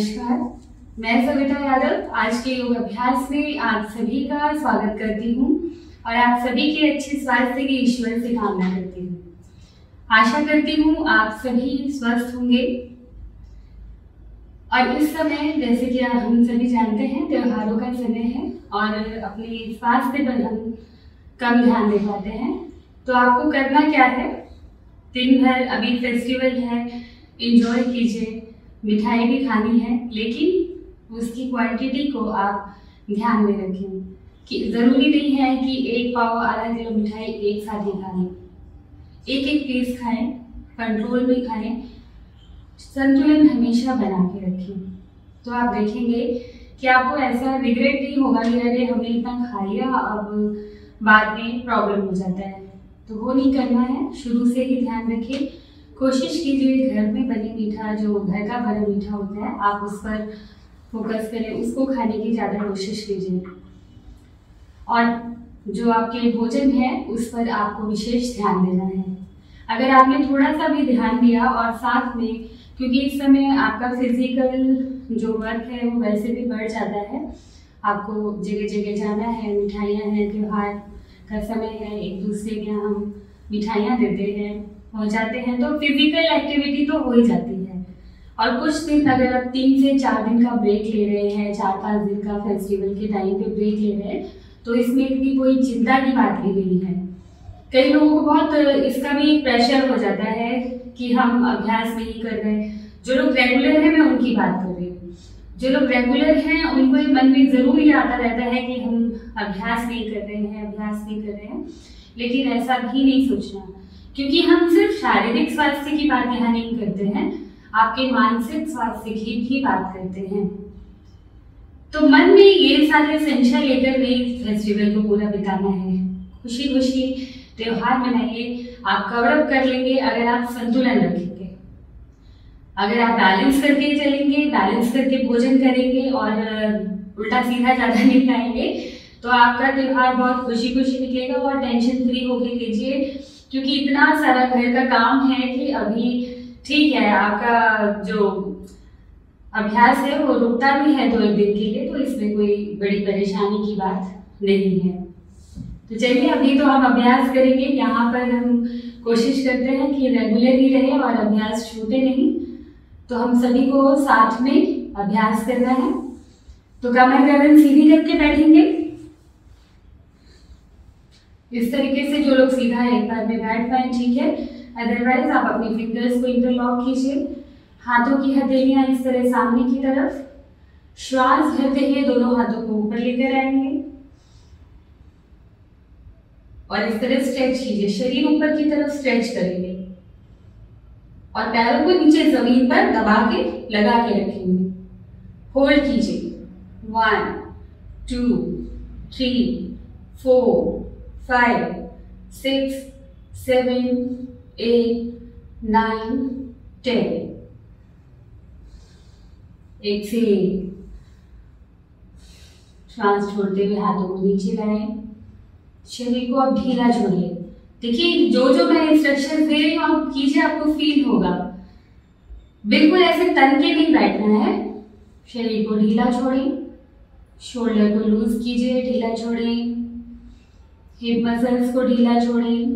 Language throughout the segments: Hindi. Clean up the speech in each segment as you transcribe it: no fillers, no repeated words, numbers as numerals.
नमस्कार, मैं सविता यादव आज के योग अभ्यास में आप सभी का स्वागत करती हूं और आप सभी के अच्छे स्वास्थ्य की ईश्वर से कामना करती हूं। आशा करती हूं आप सभी स्वस्थ होंगे। और इस समय जैसे कि हम सभी जानते हैं त्योहारों का समय है और अपने स्वास्थ्य पर हम कम ध्यान दे पाते हैं। तो आपको करना क्या है, दिन भर अभी फेस्टिवल है, एंजॉय कीजिए, मिठाई भी खानी है, लेकिन उसकी क्वांटिटी को आप ध्यान में रखें कि ज़रूरी नहीं है कि एक पाव आधा किलो मिठाई एक साथ ही खा लें। एक एक पीस खाएं, कंट्रोल में खाएं, संतुलन हमेशा बना के रखें। तो आप देखेंगे कि आपको ऐसा रिग्रेट नहीं होगा कि अरे हमने इतना खा लिया, अब बाद में प्रॉब्लम हो जाता है। तो वो नहीं करना है, शुरू से ही ध्यान रखें। कोशिश कीजिए घर में बनी मीठा, जो घर का बना मीठा होता है, आप उस पर फोकस करें, उसको खाने की ज़्यादा कोशिश कीजिए। और जो आपके भोजन है उस पर आपको विशेष ध्यान देना है। अगर आपने थोड़ा सा भी ध्यान दिया और साथ में, क्योंकि इस समय आपका फिजिकल जो वर्क है वो वैसे भी बढ़ जाता है, आपको जगह जगह जाना है, मिठाइयाँ हैं, त्यौहार का समय है, एक दूसरे के हम मिठाइयाँ देते हैं, पहुँचाते हैं, तो फिजिकल एक्टिविटी तो हो ही जाती है। और कुछ दिन अगर आप 3 से 4 दिन का ब्रेक ले रहे हैं, 4-5 दिन का फेस्टिवल के टाइम पे ब्रेक ले रहे हैं, तो इसमें इतनी कोई चिंता की बात ही नहीं है। कई लोगों को बहुत इसका भी प्रेशर हो जाता है कि हम अभ्यास नहीं कर रहे। जो लोग रेगुलर हैं, मैं उनकी बात कर रही हूँ, जो लोग रेगुलर हैं उनको ये मन में ज़रूर ही आता रहता है कि हम अभ्यास नहीं कर रहे हैं, अभ्यास नहीं कर रहे हैं। लेकिन ऐसा भी नहीं सोचना, क्योंकि हम सिर्फ शारीरिक स्वास्थ्य की बात यहाँ नहीं करते हैं, आपके मानसिक स्वास्थ्य की भी बात करते हैं। तो मन में ये सारे संशय लेकर नहीं फेस्टिवल को पूरा बिताना है। खुशी खुशी त्योहार मनाइए, आप कवर अप कर लेंगे अगर आप संतुलन रखेंगे, अगर आप बैलेंस करके चलेंगे, बैलेंस करके भोजन करेंगे और उल्टा सीधा ज़्यादा नहीं खाएंगे, तो आपका त्योहार बहुत खुशी खुशी निकलेगा और टेंशन फ्री होके कीजिए। क्योंकि इतना सारा घर का काम है कि अभी ठीक है, आपका जो अभ्यास है वो रुकता भी है 2-1 दिन के लिए, तो इसमें कोई बड़ी परेशानी की बात नहीं है। तो चलिए अभी तो हम अभ्यास करेंगे। यहाँ पर हम कोशिश करते हैं कि रेगुलर ही रहे और अभ्यास छूटे नहीं। तो हम सभी को साथ में अभ्यास करना है। तो कमर गर्दन सीधी करके बैठेंगे इस तरीके से, जो लोग सीधा एक बार में बैठ पाए ठीक है, अदरवाइज आप अपने फिंगर्स को इंटरलॉक कीजिए। हाथों की हथेलियां इस तरह सामने की तरफ, श्वास भरते हुए दोनों हाथों को ऊपर लेकर आएंगे और इस तरह स्ट्रेच कीजिए, शरीर ऊपर की तरफ स्ट्रेच करेंगे और पैरों को नीचे जमीन पर दबा के लगा के रखेंगे। होल्ड कीजिए, 1 2 3 4 5 6 7 8 9 10। एक्सेल, सांस छोड़ते हुए हाथों को नीचे लाएं, शरीर को आप ढीला छोड़िए। देखिए जो मैं इंस्ट्रक्शन दे रही हूँ आप कीजिए, आपको फील होगा। बिल्कुल ऐसे तन के नहीं बैठना है, शरीर को ढीला छोड़ें, शोल्डर को लूज कीजिए, ढीला छोड़ें, हिप मसल्स को ढीला छोड़ें,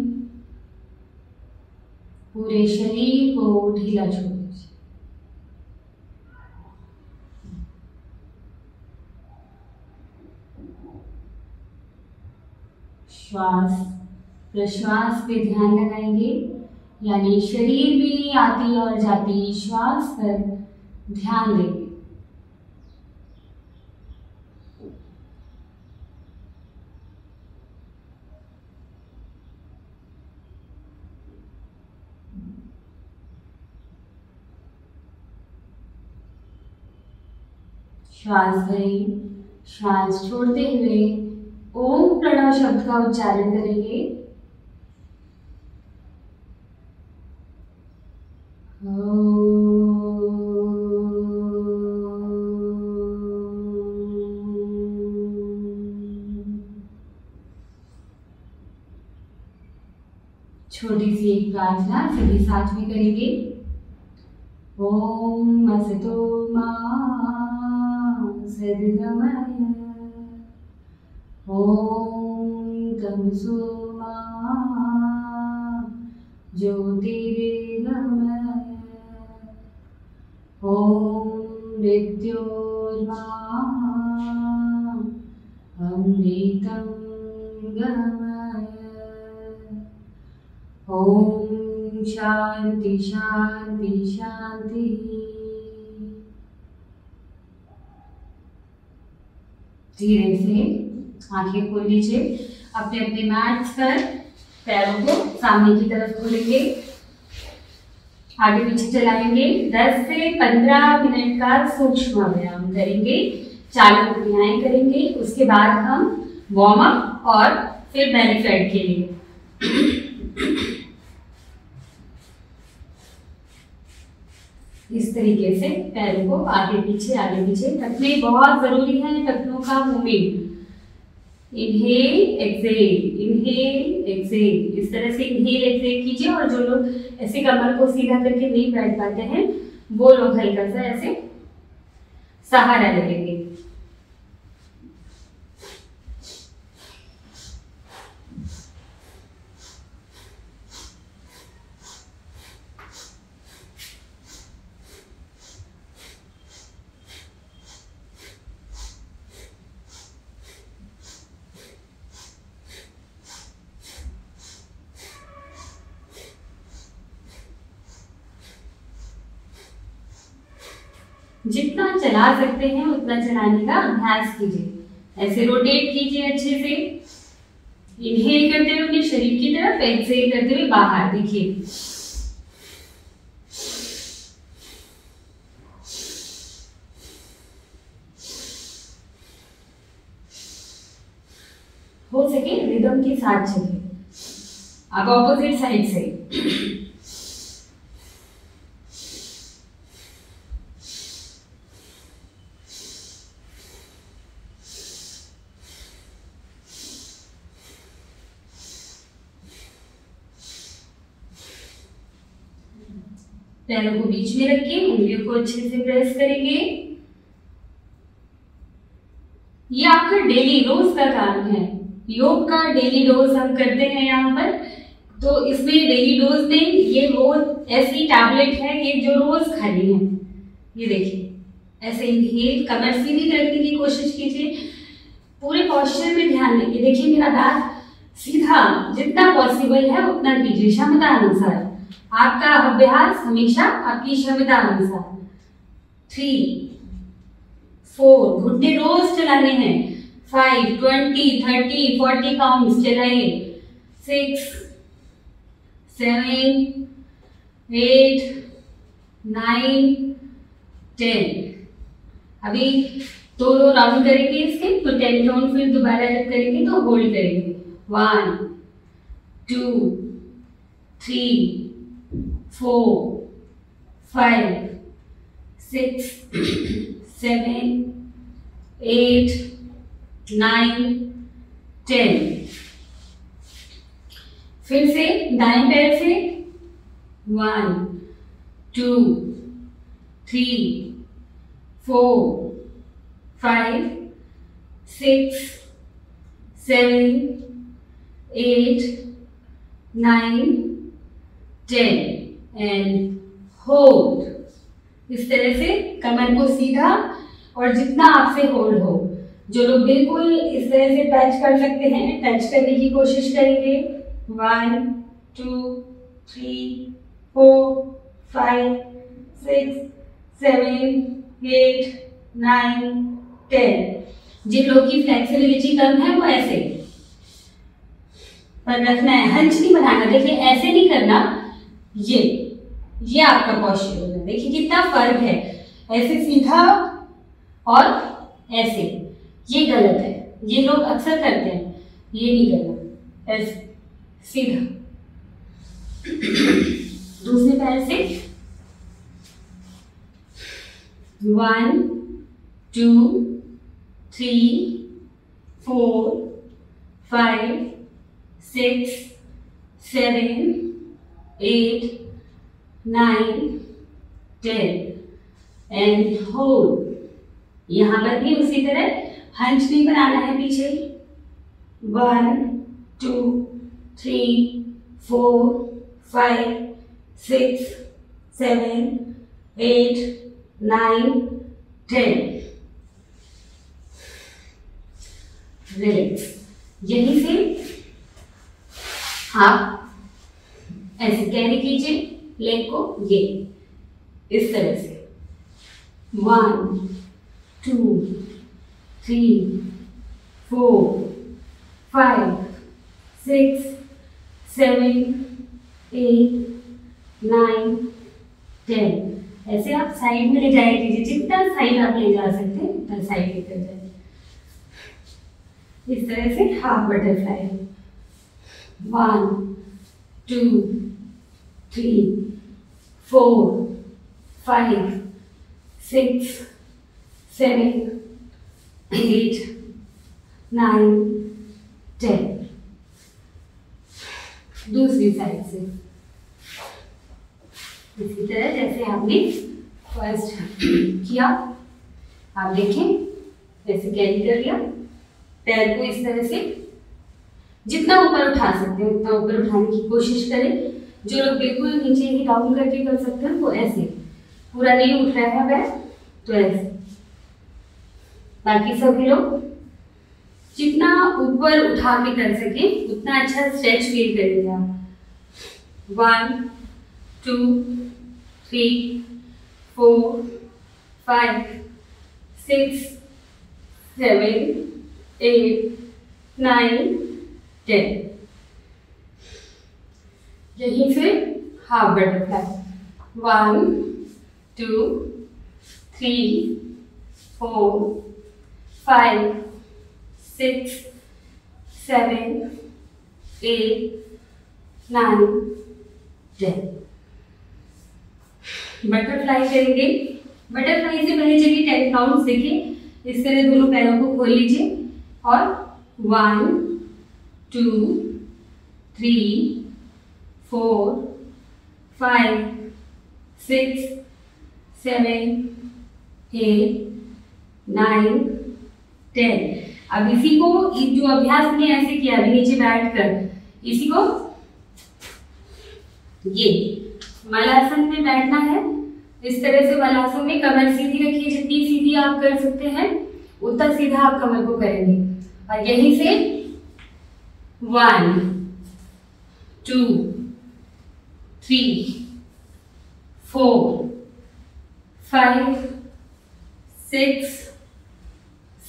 पूरे शरीर को ढीला छोड़ दीजिए। श्वास प्रश्वास पे ध्यान लगाएंगे, यानी शरीर भी आती और जाती श्वास पर ध्यान देंगे। श्वास भरें, श्वास छोड़ते हुए ओम प्रणव शब्द का उच्चारण करेंगे। छोटी सी एक प्रार्थना सभी साथ में करेंगे। ओम असतो मा निर्गमय ओम तमसोमा ज्योतिर्गमय ओम विद्योर्मा अमृतं गमय ओम शांति शांति शांति। धीरे से आंखें खोल लीजिए, अपने अपने मैट पर पैरों को सामने की तरफ खोलेंगे, आगे पीछे चलाएंगे। 10 से 15 मिनट का सूक्ष्म व्यायाम करेंगे, चालू क्रियाएं करेंगे। उसके बाद हम वार्म अप और फिर बेनिफिट के लिए इस तरीके से पैरों को आगे पीछे टखने बहुत जरूरी है, टखनों का मूवमेंट। इनहेल एक्सेल, इस तरह से इनहेल एक्सेल कीजिए। और जो लोग ऐसे कमर को सीधा करके नहीं बैठ पाते हैं वो लोग हल्का सा ऐसे सहारा ले लेंगे। जितना चला सकते हैं उतना चलाने का अभ्यास कीजिए। ऐसे रोटेट कीजिए अच्छे से, इनहेल करते हुए अपने शरीर की तरफ, एक्सहेल करते हुए बाहर। देखिए हो सके रिदम के साथ चलिए। अब ऑपोजिट साइड से पैरों को बीच में रखिए, उंगलियों को अच्छे से प्रेस करेंगे। ये आपका डेली रोज का काम है, योग का डेली डोज हम करते हैं यहाँ पर। तो इसमें डेली डोज में ये वो ऐसी टैबलेट है ये जो रोज खानी है। ये देखिए ऐसे इनहेल, कमर सीधी रखने की कोशिश कीजिए, पूरे पॉस्चर में ध्यान देंगे। देखिए मेरा दांत सीधा जितना पॉसिबल है उतना कीजिए, क्षमता अनुसार। आपका अभ्यास हमेशा आपकी क्षमता अनुसार। 3, 4 घुटने रोज चलाने हैं। 5, 20, 30, 40 काउंट्स चलाए। 6, 7, 8, 9, 10। अभी 2 राउंड करेंगे इसके, तो 10 राउंड फिर दोबारा जब करेंगे तो होल्ड करेंगे। 1, 2, 3, 4, 5, 6, 7, 8, 9, 10। फिर से दाएं पैर से 1, 2, 3, 4, 5, 6, 7, 8, 9, 10 एंड होल्ड। इस तरह से कमर को सीधा और जितना आपसे होल्ड हो। जो लोग बिल्कुल इस तरह से टच कर सकते हैं, टच करने की कोशिश करेंगे। 1, 2, 3, 4, 5, 6, 7, 8, 9, 10। जिन लोग की फ्लेक्सिबिलिटी कम है वो ऐसे पर रखना है, हंच नहीं बनाना। देखिए ऐसे नहीं करना, ये आपका पॉस्चर होगा। देखिए कितना फर्क है, ऐसे सीधा और ऐसे। ये गलत है, ये लोग अक्सर करते हैं, ये नहीं गलत। ऐसे सीधा दूसरे पैर से 1, 2, 3, 4, 5, 6, 7, 8, 9, 10 एंड होल्ड। यहाँ पर भी उसी तरह हंच भी बनाना है पीछे, 1 2 3 4 5 6 7 8 9 10 रिलैक्स। यहीं से आप ऐसे कैरी कीजिए लेग को, ये इस तरह से 1 2 3 4 5 6 7 8 9 10 ऐसे आप साइड में ले जाया कीजिए, जितना साइड आप ले जा सकते हैं उतना साइड लेकर जाए। इस तरह से हाफ बटरफ्लाई, 1 2 3 4 5 6 7 8 9 10 दूसरी साइड से इसी तरह जैसे आपने फर्स्ट किया। आप देखें ऐसे कैरी कर लिया, पैर को इस तरह से जितना ऊपर उठा सकते हैं उतना ऊपर उठाने की कोशिश करें। जो लोग बिल्कुल नीचे ही डाउन करके कर सकते हैं वो ऐसे, पूरा नहीं उठ रहा है पैर तो ऐसे, बाकी सभी लोग जितना ऊपर उठा के कर सके उतना अच्छा स्ट्रेच फील करेंगे आप। 1 2 3 4 5 6 7 8 9 10 यहीं से हाफ बटरफ्लाई, 1 2 3 4 5 6 7 8 9 10 बटरफ्लाई करेंगे। बटरफ्लाई से पहले चलिए 10 काउंट्स देखिए। इस तरह दोनों पैरों को खोल लीजिए और 1 2 3 4 5 6 7 8 9 10 अब इसी को जो अभ्यास ने ऐसे किया अभी नीचे बैठकर, इसी को ये मलासन में बैठना है। इस तरह से मलासन में कमर सीधी रखिए, जितनी सीधी आप कर सकते हैं उतना सीधा आप कमर को करेंगे। और यहीं से 1 2 3 4 5 6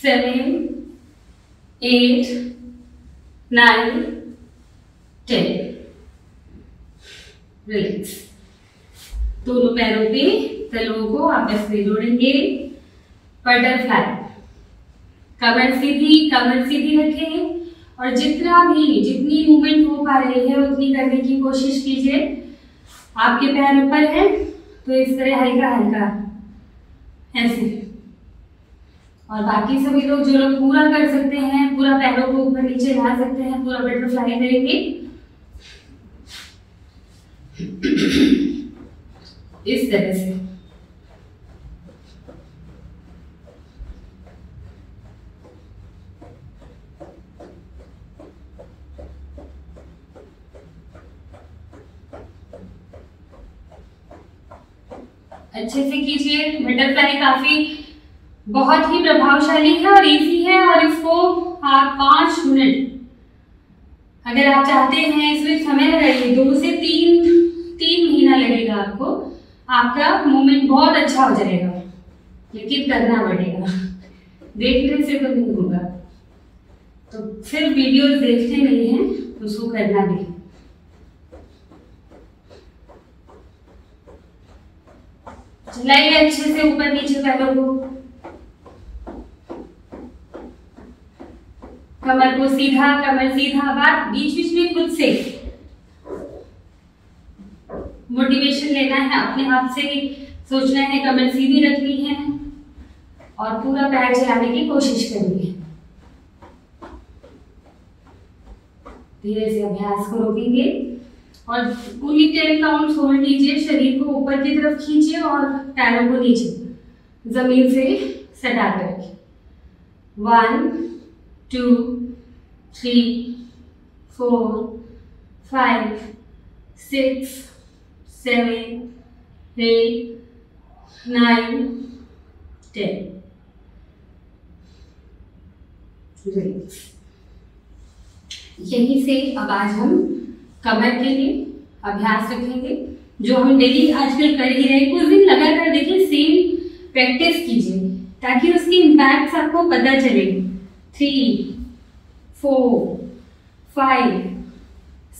7 8 9 10 रिलैक्स। दोनों पैरों पे तलों को आपस में जोड़ेंगे। बटरफ्लाई, कमर सीधी रखें और जितनी मूवमेंट हो पा रही है उतनी करने की कोशिश कीजिए। आपके पैर ऊपर है तो इस तरह हल्का हल्का ऐसे, और बाकी सभी लोग जो लोग पूरा कर सकते हैं, पूरा पैरों को ऊपर नीचे ला सकते हैं, पूरा बटरफ्लाई करेंगे। इस तरह से अच्छे से कीजिए। बटरफ्लाई काफी बहुत ही प्रभावशाली है और इजी है, और इसको आप 5 मिनट अगर आप चाहते हैं, इसमें समय लगेगा 2 से 3 महीना लगेगा आपको, आपका मूवमेंट बहुत अच्छा हो जाएगा, लेकिन करना पड़ेगा, देखने से तो नहीं होगा। तो सिर्फ वीडियोस देखने नहीं है, उसको करना भी है। चलाइए अच्छे से ऊपर नीचे पैरों को, कमर सीधा। बात बीच में खुद से मोटिवेशन लेना है, अपने आप से सोचना है, कमर सीधी रखनी है और पूरा पैर चलाने की कोशिश करनी है। धीरे से अभ्यास को रोकेंगे और पूरी 10 काउंट होल्ड लीजिए। शरीर को ऊपर की तरफ खींचिए और पैरों को नीचे जमीन से सटा करके 1 2 3 4 5 6 7 8 9 10 रिलैक्स। यहीं से अब आज हम कमर के लिए अभ्यास रखेंगे जो हम डेली आजकल कर ही रहे। कुछ दिन लगातार देखिए सेम प्रैक्टिस कीजिए ताकि उसके इम्पैक्ट्स आपको पता चले। 3 4 5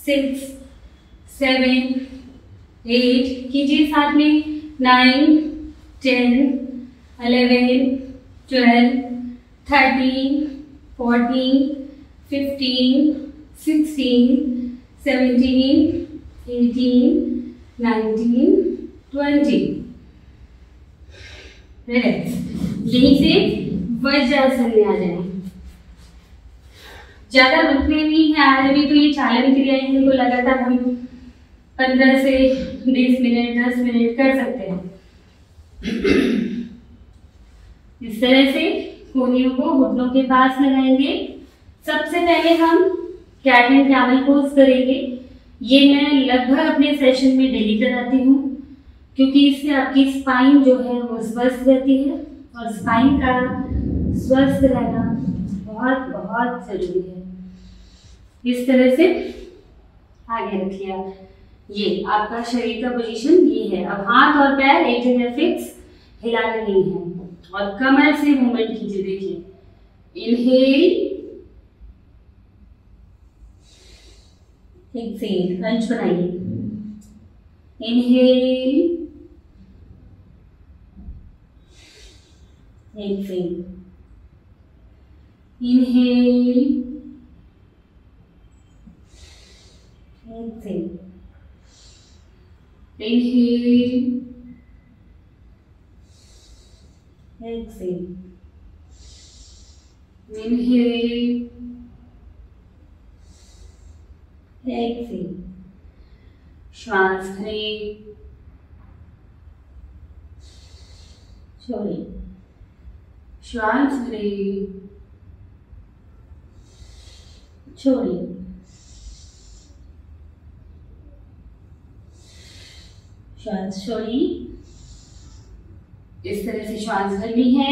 6 7 8 कीजिए, साथ में 9 10 11 12 13 14 15 16 17 18 19 20। यहीं से वज्रासन में आ जाए। ज्यादा रुकने नहीं है आज, अभी तो ये चालन क्रिया है, इनको लगातार हम 15 से 20 मिनट 10 मिनट कर सकते हैं। इस तरह से कोहनियों को घुटनों के पास लगाएंगे। सबसे पहले हम कैट एंड कैमल पोज करेंगे। ये मैं लगभग अपने सेशन में डेली कराती हूँ क्योंकि इससे आपकी स्पाइन जो है वो स्वस्थ रहती है और स्पाइन का स्वस्थ रहना बहुत बहुत जरूरी है। इस तरह से आगे रखिए, ये आपका शरीर का पोजीशन ये है। अब हाथ और पैर एक जगह फिक्स हिलाना नहीं है और कमर से मूवमेंट कीजिए। देखिए इनहेल एक्सहेल, कंच बनाइए। Inhale exhale, inhale exhale, inhale exhale, inhale exhale. श्वास भरें, छोड़ें, श्वास भरें, छोड़ें। श्वास छोड़ें, इस तरह से श्वास भरनी है,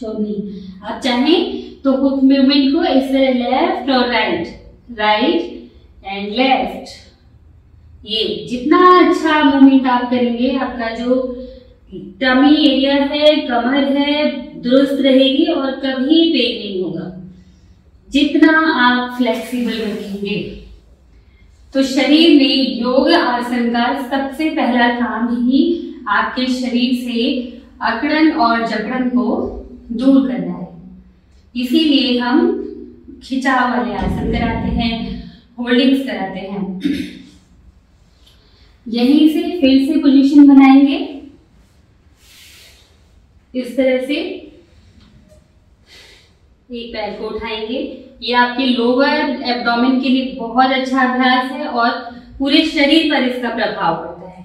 छोड़नी। आप चाहें तो हुक मूवमेंट को इस तरह लेफ्ट और राइट, राइट एंड लेफ्ट, ये जितना अच्छा मूवमेंट आप करेंगे आपका जो टमी एरिया है, कमर है, दुरुस्त रहेगी और कभी पेन नहीं होगा। जितना आप फ्लेक्सिबल रखेंगे तो शरीर में योग आसन का सबसे पहला काम ही आपके शरीर से अकड़न और जकड़न को दूर करना है। इसीलिए हम खिंचाव वाले आसन कराते हैं, होल्डिंग्स कराते हैं। यहीं से फिर से पोजीशन बनाएंगे इस तरह से। एक पैर को उठाएंगे, ये आपके लोअर एब्डोमेन के लिए बहुत अच्छा अभ्यास है और पूरे शरीर पर इसका प्रभाव पड़ता है।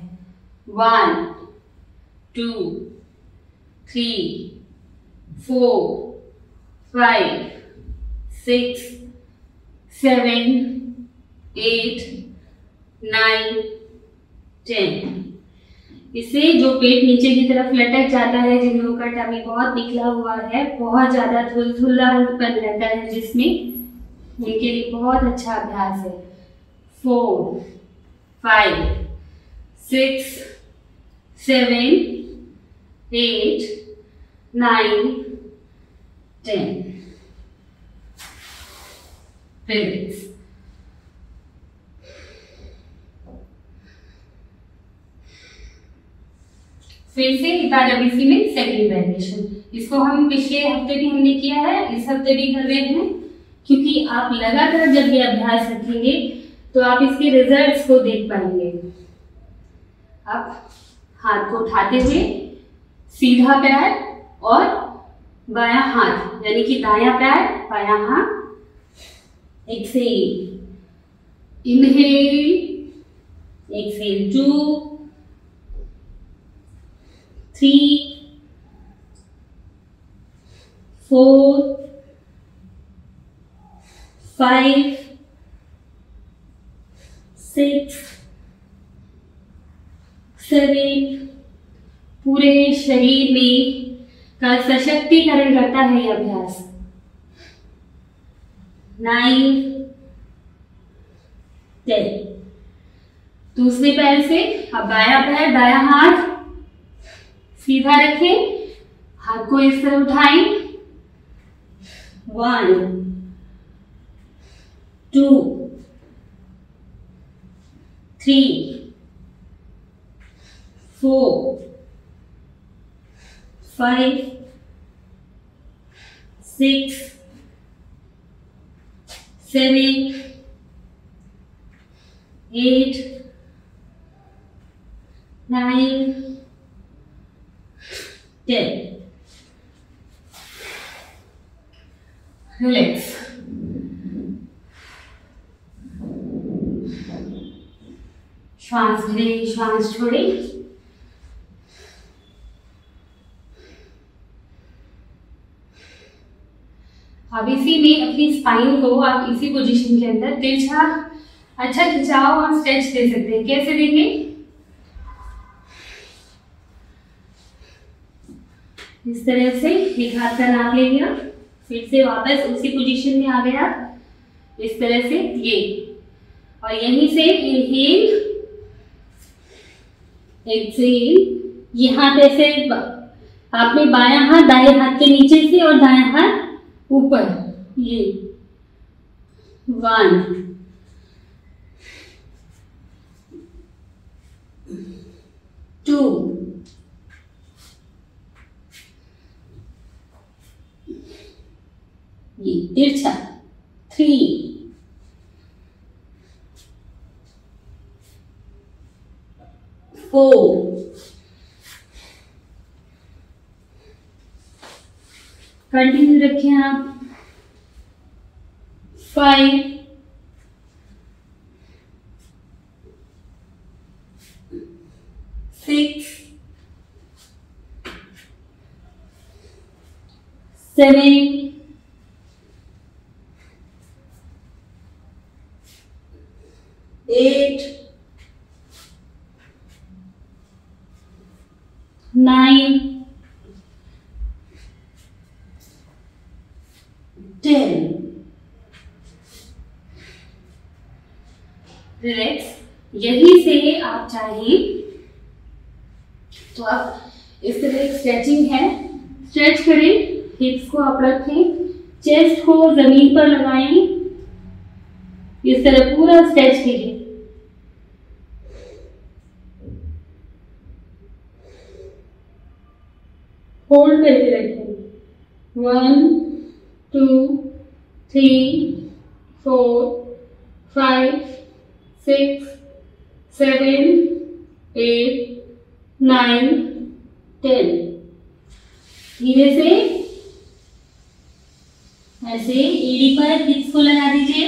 1 2 3 4 5 6 7 8 9 10। इससे जो पेट नीचे की तरफ लटक जाता है, जिन लोगों का टमी बहुत निकला हुआ है, बहुत ज्यादा थुल्लापन रहता है जिसमें, उनके लिए बहुत अच्छा अभ्यास है। 4 5 6 7 8 9 10। फिर से एक बार अब इसी में सेकंड वेरिएशन, इसको हम पिछले हफ्ते भी हमने किया है, इस हफ्ते भी कर रहे हैं क्योंकि आप लगातार जब ये अभ्यास रखेंगे तो आप इसके रिजल्ट्स को देख पाएंगे। आप हाथ को उठाते हुए सीधा पैर और बायां हाथ, यानी कि दायां पैर बायां हाथ। एक्सहेल, इनहेल एक्सहेल, 2 3 4, 5, 6, 7 पूरे शरीर में का सशक्तिकरण करता है यह अभ्यास। 9, 10 दूसरे पैर से अब बाया पैर दाया हाथ सीधा रखें, हाथ को इस तरह उठाएं। 1, 2, 3, 4, 5, 6, 7, 8, 9, 10 रिलैक्स। श्वास ले, श्वास छोड़े। अब इसी में अपनी स्पाइन को आप इसी पोजीशन के अंदर तिरछा अच्छा खिंचाओ और स्ट्रेच दे सकते हैं। कैसे देंगे? इस तरह से एक हाथ का नाप ले लिया, फिर से वापस उसी पोजीशन में आ गया इस तरह से ये, और यहीं से इनहेल एक्सहेल। यहाँ जैसे आपने बाया हाथ दाएं हाथ के नीचे से और दाया हाथ ऊपर, ये 1, 2, 3, 4 कंटिन्यू रखें आप। 5, 6, 7 8, 9, 10 रिलैक्स। यही से आप चाहे तो आप इस तरह एक स्ट्रेचिंग है, स्ट्रेच करें, हिप्स को आप रखें, चेस्ट को जमीन पर लगाएं, इस तरह पूरा स्ट्रेच कीजिए। होल्ड करके रखें। 1, 2, 3, 4, 5, 6, 7, 8, 9, 10 धीरे से ऐसे एड़ी पर हिप्स को लगा दीजिए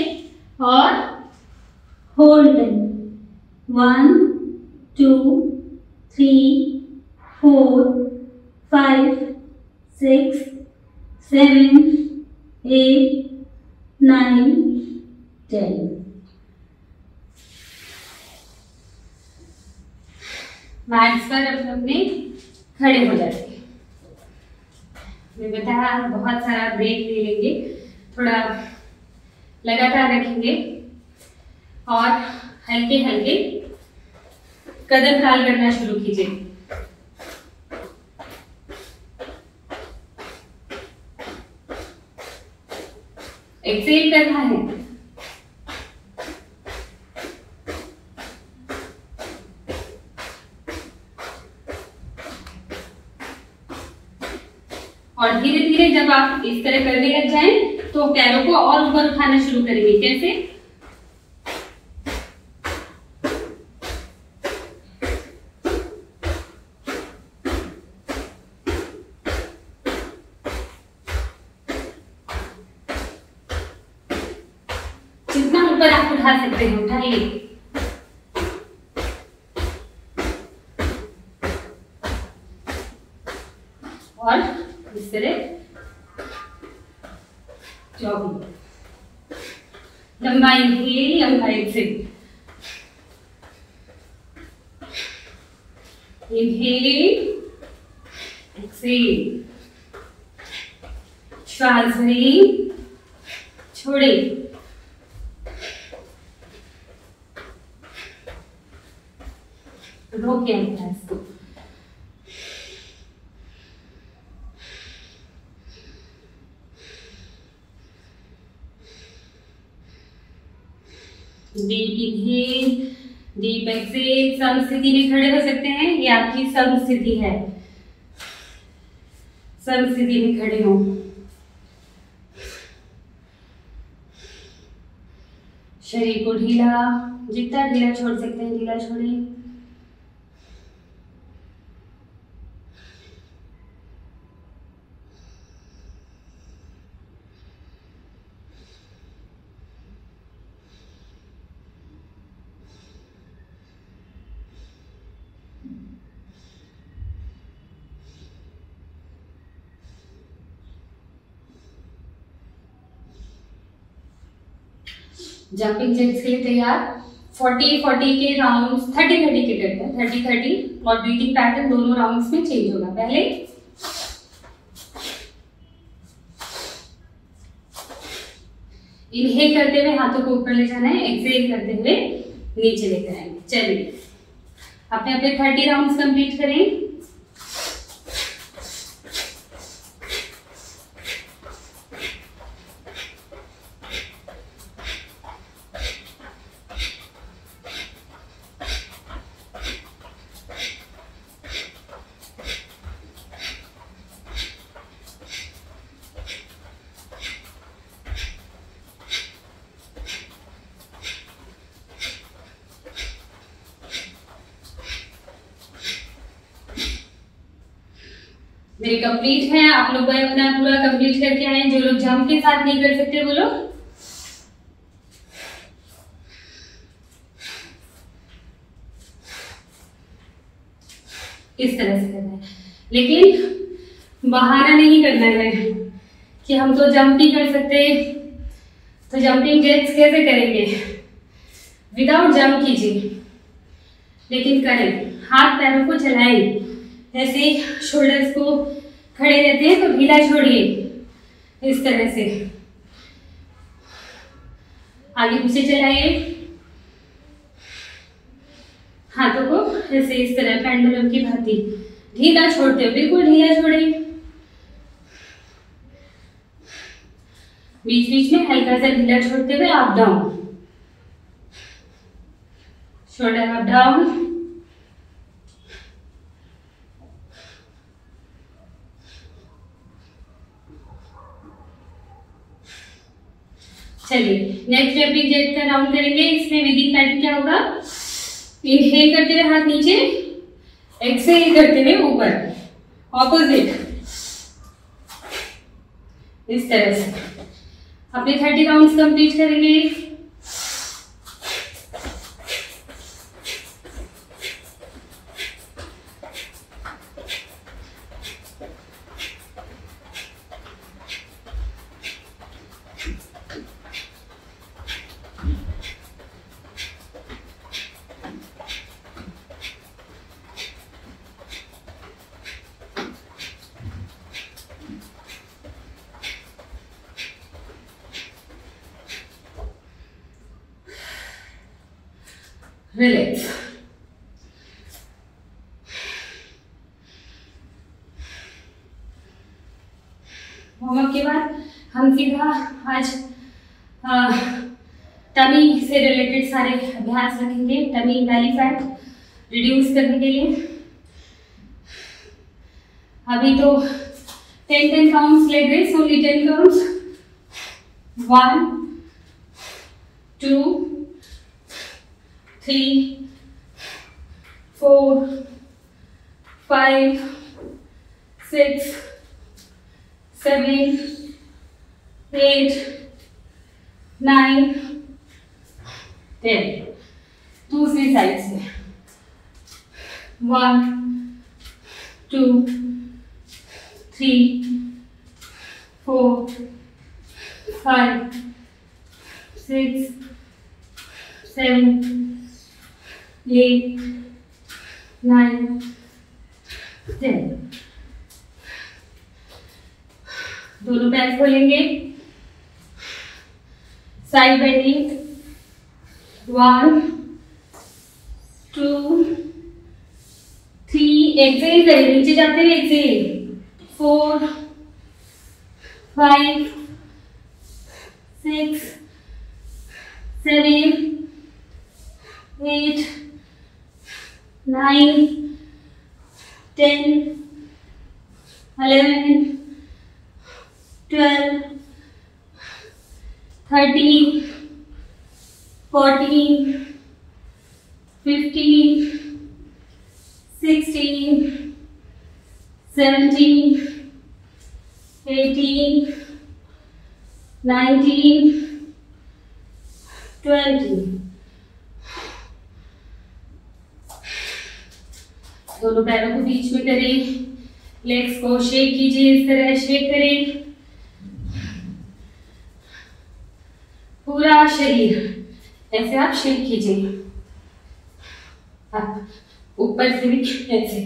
और होल्ड करें। 1, 2, 3, 4, 5, 6, 7, 8, 9, 10 मैट्स पर अपने अपने खड़े हो जाते हैं। मैं बताया बहुत सारा ब्रेक ले लेंगे, थोड़ा लगातार रखेंगे और हल्के हल्के कदम ताल करना शुरू कीजिए। एक्सेल करना है, और धीरे धीरे जब आप इस तरह करने लग जाएं तो पैरों को और ऊपर उठाना शुरू करेंगे। कैसे? पर आप उठा सकते हैं, उठाइए। और इस तरह जॉगिंग। लंबा इनहेल, लंबा एक्सहेल। Inhale, exhale. श्वास भरें, छोड़ें। रोके सांस को। Deep inhale, deep exhale. समस्थिति में खड़े हो सकते हैं, ये आपकी समस्थिति है। समस्थिति में खड़े हो। शरीर को ढीला, जितना ढीला छोड़ सकते हैं ढीला छोड़ें। जंपिंग जैक्स के लिए तैयार। 40-40 के राउंड्स, 30-30 के करते हैं। 30-30 और ब्रीथिंग पैटर्न दोनों राउंड्स में चेंज होगा। पहले इनहेल करते हुए हाथों को ऊपर ले जाना है, एक्सहेल करते हुए नीचे लेकर आएंगे। चलिए अपने अपने 30 राउंड्स कंप्लीट करें। मेरे कंप्लीट है। आप लोग अपना पूरा कंप्लीट करके आए। जो लोग जंप के साथ नहीं कर सकते वो लोग इस तरह से करना है, लेकिन बहाना नहीं करना है कि हम तो जंप ही कर सकते। तो जंपिंग जैक्स कैसे करेंगे? विदाउट जंप कीजिए, लेकिन करें। हाथ पैरों को चलाएं, ऐसे शोल्डर्स को खड़े रहते हैं तो ढीला छोड़िए। इस तरह से आगे पीछे चलाइए हाथों को, ऐसे इस तरह पेंडुलम की भांति ढीला छोड़ते हो। बिल्कुल ढीला छोड़िए। बीच बीच में हल्का सा ढीला छोड़ते हुए up down, shoulder up down. चलिए नेक्स्ट जंपिंग जैक्स का राउंड करेंगे। इसमें विदिंग पैटर्न क्या होगा? इनहेल करते हुए हाथ नीचे, एक्सहेल करते हुए ऊपर, ऑपोजिट। इस तरह से अपने 30 राउंड्स कंप्लीट करेंगे। रिलैक्स। वार्म-अप के बाद हम सीधा आज टमी से रिलेटेड सारे अभ्यास रखेंगे। टमी बैली फैट रिड्यूस करने के लिए अभी तो 10-10 काउंट्स ले गए। Only 10 counts. 1, 2, 3, 4, 5, 6, 7, 8, 9, 10। दूसरी साइड से 1, 2, 3, 4 5, 6, 7, 8, 9, 10. दोनों पैर खोलेंगे, साइड बेंडिंग 1, 2, 3, एक्सेल करें, नीचे जाते हुए एक्सेल 4, 5, 6, 7, 8, 9, 10, 11, 12, 13, 14, 15, 16, 17, 18, 19, 20. दोनों पैरों को बीच में करें, लेग्स को शेक कीजिए, इस तरह शेक करें पूरा शरीर, ऐसे आप शेक कीजिए, आप ऊपर से भी ऐसे,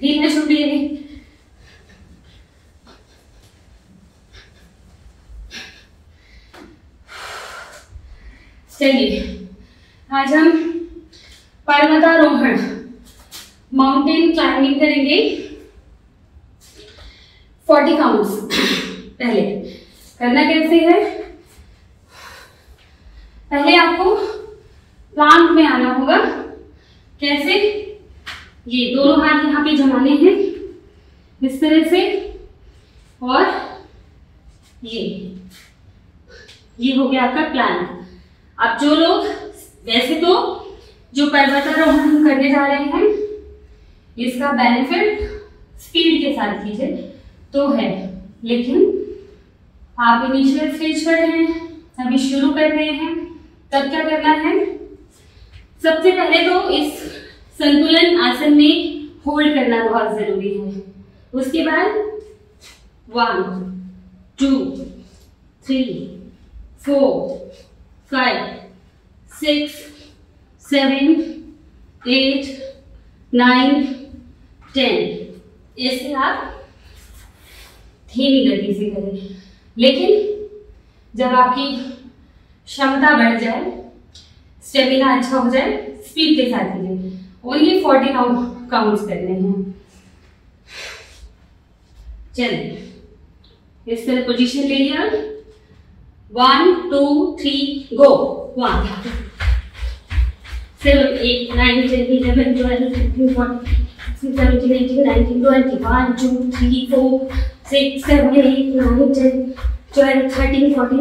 ठीक है छोड़िए। चलिए आज हम पर्वतारोहण माउंटेन क्लाइंबिंग करेंगे, 40 काउंट्स। पहले करना कैसे है, पहले आपको प्लांट में आना होगा। कैसे, ये दोनों हाथ यहाँ पे जमाने हैं इस तरह से, और ये हो गया आपका प्लांट। अब जो लोग वैसे तो जो पर्वतारोहण करने जा रहे हैं इसका बेनिफिट स्पीड के साथ कीजिए तो है, लेकिन आप इनिशियल स्टेज पर हैं, अभी शुरू कर रहे हैं, तब क्या करना है, सबसे पहले तो इस संतुलन आसन में होल्ड करना बहुत जरूरी है। उसके बाद 1, 2, 3, 4, 5, 6, 7, 8, 9, 10 ऐसे आप धीमी गति से करें। लेकिन जब आपकी क्षमता बढ़ जाए, स्टेमिना अच्छा हो जाए, स्पीड के साथ कीजिए। ओनली 40 काउंट्स करने हैं। चलिए इस तरह पोजीशन ले लिया, 1, 2, 3 गो। 1, 2, 3, 4, 5, 6, 7, 8, 9, 10, 11, 12, 13, 14, 15, 16, 17, 18,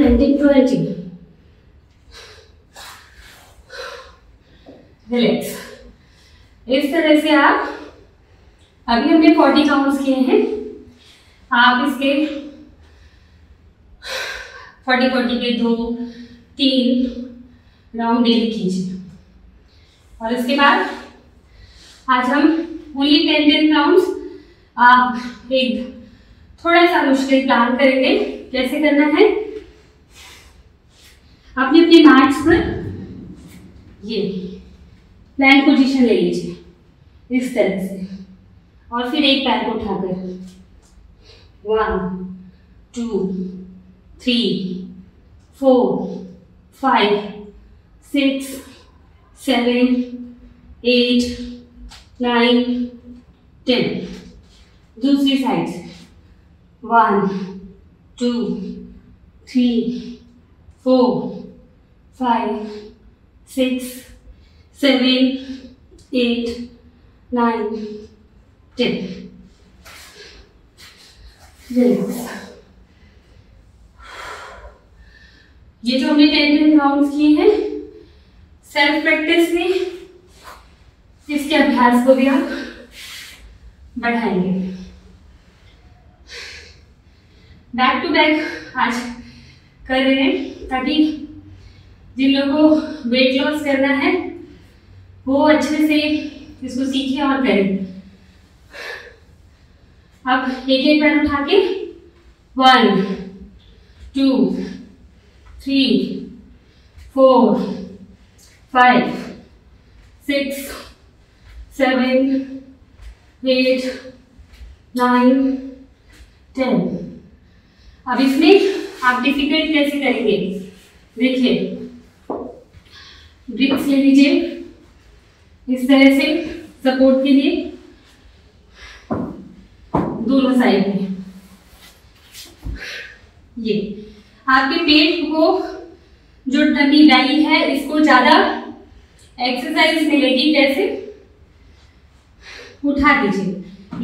19, 20. रिलैक्स। इस तरह से आप, अभी हमने 40 काउंट्स किए हैं, आप इसके 40 के 2-3 राउंड डेली कीजिए। और इसके बाद आज हम ओनली 10 राउंड्स, आप एक थोड़ा सा मुश्किल प्लान करेंगे। कैसे करना है, आपने अपने मैट्स पर ये प्लैंक पोजीशन ले लीजिए इस तरह से, और फिर एक पैर को उठाकर 1, 2, 3, 4, 5, 6, 7, 8, 9, 10 दूसरी साइड 1, 2, 3, 4, 5, 6, 7, 8, 9, 10 रिलैक्स। ये जो हमने 10 राउंड्स किए हैं, सेल्फ प्रैक्टिस में इसके अभ्यास को भी आप बढ़ाएंगे। बैक टू बैक आज कर रहे हैं, ताकि जिन लोगों को वेट लॉस करना है वो अच्छे से इसको सीखें और करें। अब एक एक पैर उठा के 1, 2, 3, 4, 5, 6, 7, 8, 9, 10. अब इसमें आप डिफिकल्ट कैसे करेंगे, देखिए ब्रिक्स ले लीजिए इस तरह से सपोर्ट के लिए दोनों साइड में। ये आपके पेट को जो टमी डाई है इसको ज्यादा एक्सरसाइज मिलेगी, कैसे उठा दीजिए,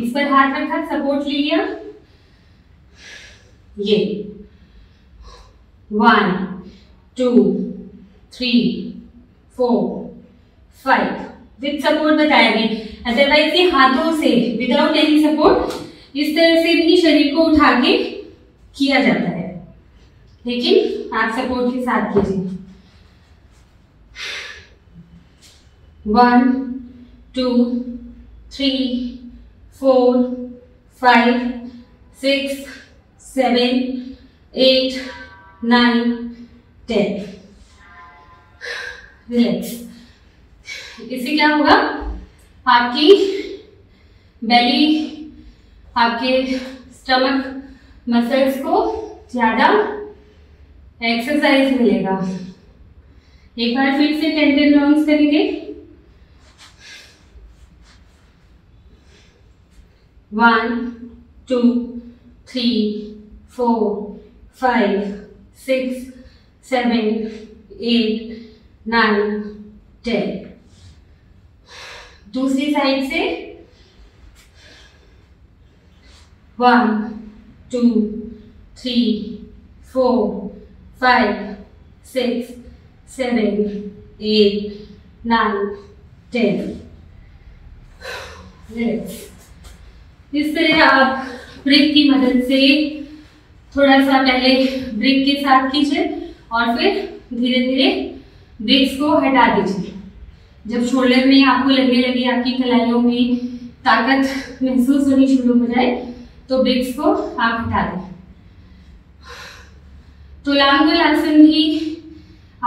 इस पर हाथ रखा, सपोर्ट ले लिया, ये 1 2 3 4 5 विद सपोर्ट बताया गया। अदरवाइज ये हाथों से विदाउट एनी सपोर्ट इस तरह से भी शरीर को उठा के किया जाता है, लेकिन आप सपोर्ट के साथ कीजिए। 1 2 3 4 5 6 7 8 9 10 रिलैक्स। इससे क्या होगा, आपकी बेली, आपके स्टमक मसल्स को ज्यादा एक्सरसाइज मिलेगा। एक बार फिर से 10 राउंड्स करेंगे। 1 2 3 4 5 6 7 8 9 10 दूसरी साइड से 1 2 3 4 5 6 7 8 9 10 इस तरह आप ब्रेक की मदद से थोड़ा सा पहले ब्रेक के साथ खींचे और फिर धीरे धीरे ब्रेक्स को हटा दीजिए। जब शोल्डर में आपको लगने लगे, आपकी कलाइयों में ताकत महसूस होनी शुरू हो जाए तो ब्रेक्स को आप हटा दें। तो लांगुल आसन भी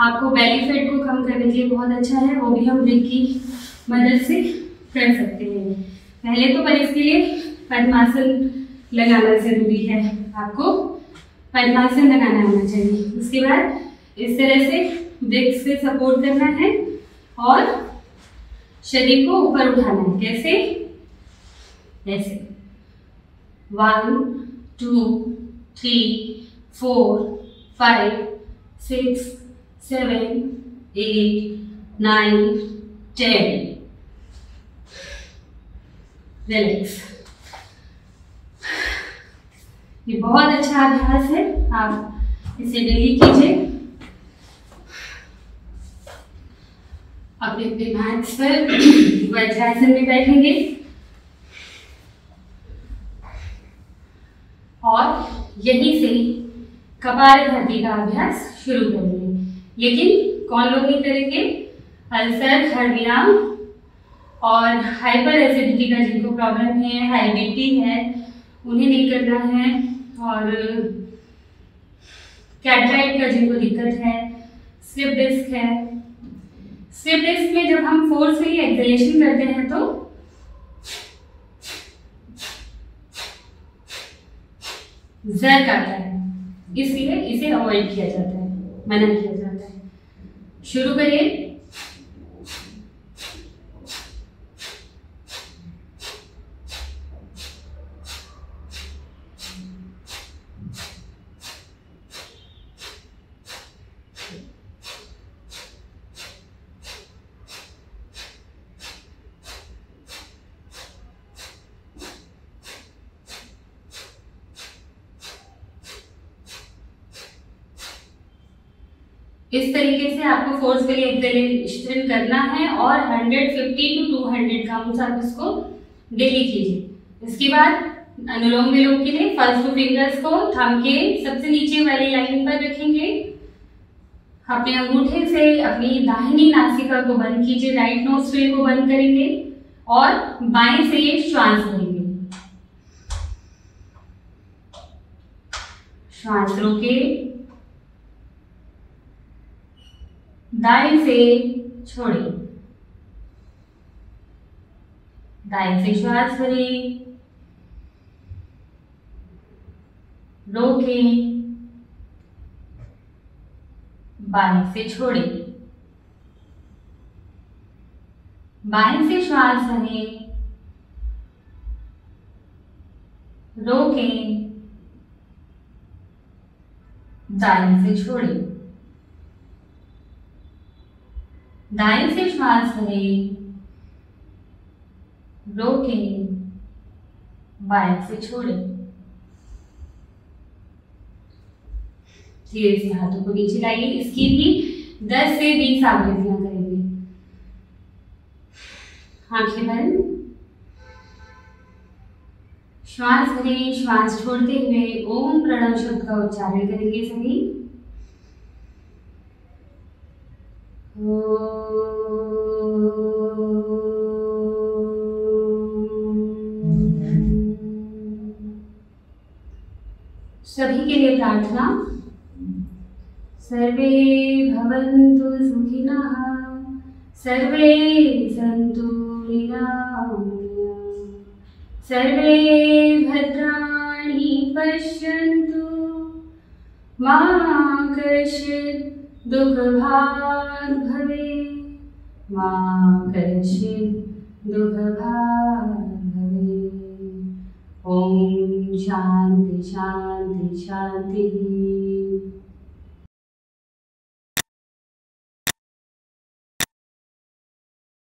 आपको बेली फैट को कम करने के लिए बहुत अच्छा है, वो भी हम ब्रेक की मदद से कर सकते हैं। पहले तो पर इसके लिए पद्मासन लगाना जरूरी है, आपको पद्मासन लगाना आना चाहिए। उसके बाद इस तरह से ब्रेक्स से सपोर्ट करना है और शरीर को ऊपर उठाना है, कैसे ऐसे 1 2 3 4 5 6 7 8 9 10 रिलैक्स। ये बहुत अच्छा अभ्यास है, आप इसे डेली कीजिए। अपने अपने मैट्स पर वज्रासन में बैठेंगे और यहीं से कपालभाति का अभ्यास शुरू करेंगे। लेकिन कौन लोग नहीं करेंगे, अल्सर, हर्नियाम और हाइपर एसिडिटी का जिनको प्रॉब्लम है, हाई बीपी है, उन्हें नहीं करना है। और कैटराइट का जिनको दिक्कत है, स्लिप डिस्क है। स्लिप डिस्क में जब हम फोर्सफुली एक्सलेशन करते हैं तो जर्क आता है, इसलिए इसे अवॉइड किया जाता है, मना किया जाता है। शुरू करिए, इस तरीके से आपको फोर्सफुली एक्सलेशन करना है और 150 to 200 काउंट्स आप इसको डेली कीजिए। इसके बाद अनुलोम विलोम के लिए फर्स्ट 2 फिंगर्स को थंब के सबसे नीचे वाली लाइन पर रखेंगे। अपने अंगूठे से अपनी दाहिनी नासिका को बंद कीजिए, राइट नोस्ट्रिल को बंद करेंगे और बाएं से श्वास लेंगे। शास्त्रों के दाएं से छोड़े, दाएं से श्वास भरें, रोकें, बाएं से छोड़े, बाएं से श्वास भरें, रोकें, दाएं से छोड़े, दाएं से श्वास भरें, रोकें, बाएं से छोड़े। धीरे से हाथों को नीचे लाइए। इसकी भी 10 से 20 आवृत्तियां करेंगे। आंखें बंद, श्वास भरें, श्वास छोड़ते हुए ओम प्रणव शब्द का उच्चारण करेंगे सभी। सभी के लिए प्रार्थना। सर्वे भवन्तु सुखिनः, सर्वे सन्तु निरामया, सर्वे भद्राणि पश्यन्तु, मा कश्चित् दुःखभाग् भवेत्, मा कश्चित् दुःखभाग् भवेत्। ॐ शान्ति शान्ति शान्तिः।